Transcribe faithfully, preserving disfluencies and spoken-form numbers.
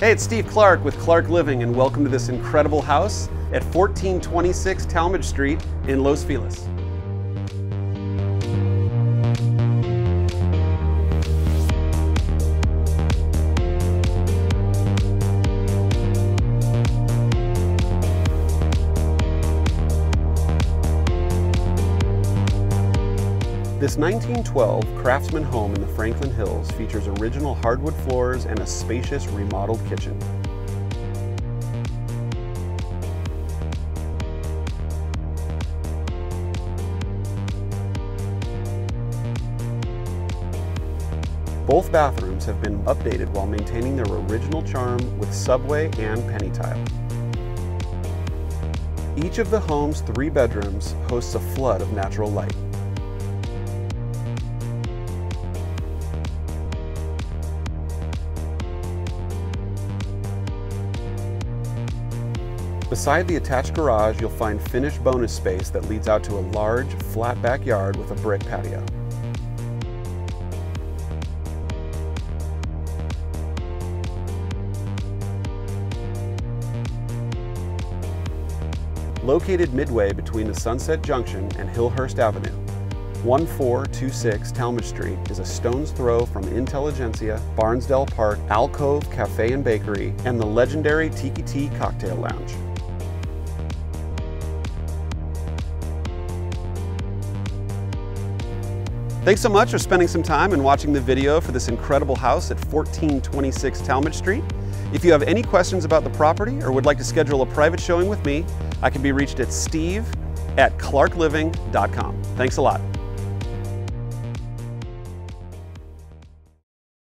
Hey, it's Steve Clark with Clark Living, and welcome to this incredible house at fourteen twenty-six Talmadge Street in Los Feliz. This nineteen twelve Craftsman home in the Franklin Hills features original hardwood floors and a spacious remodeled kitchen. Both bathrooms have been updated while maintaining their original charm with subway and penny tile. Each of the home's three bedrooms hosts a flood of natural light. Beside the attached garage, you'll find finished bonus space that leads out to a large, flat backyard with a brick patio. Located midway between the Sunset Junction and Hillhurst Avenue, one four two six Talmadge Street is a stone's throw from Intelligentsia, Barnsdall Park, Alcove Cafe and Bakery, and the legendary Tiki Ti Cocktail Lounge. Thanks so much for spending some time and watching the video for this incredible house at fourteen twenty-six Talmadge Street. If you have any questions about the property or would like to schedule a private showing with me, I can be reached at steve at clarkliving dot com. Thanks a lot.